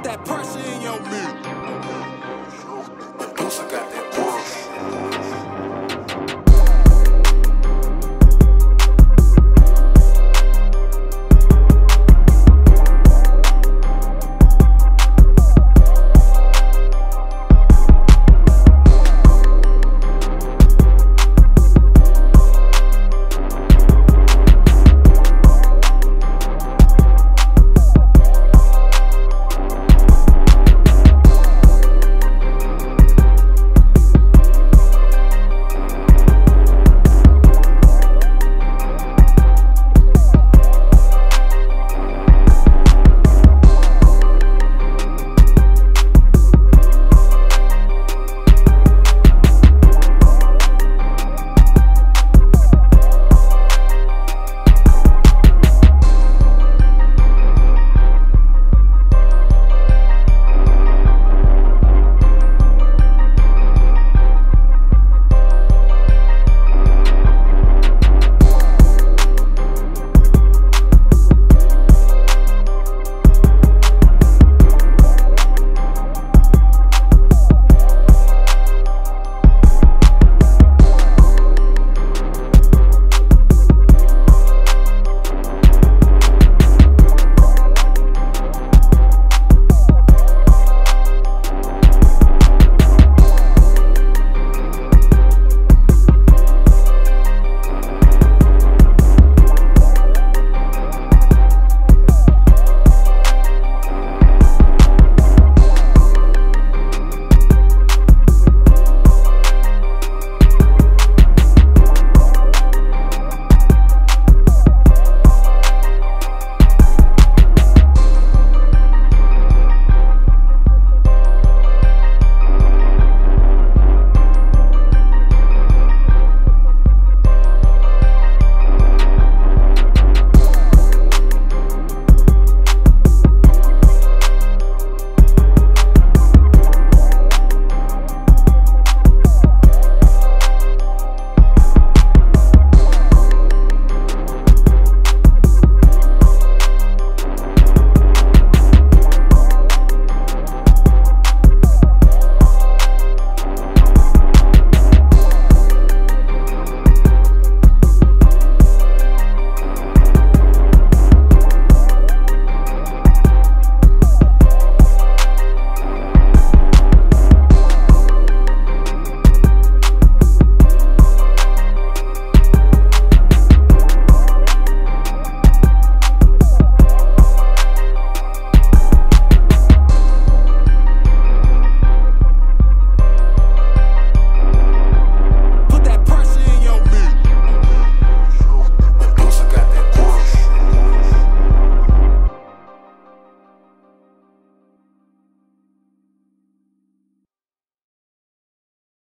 Put that pressure in your mirror.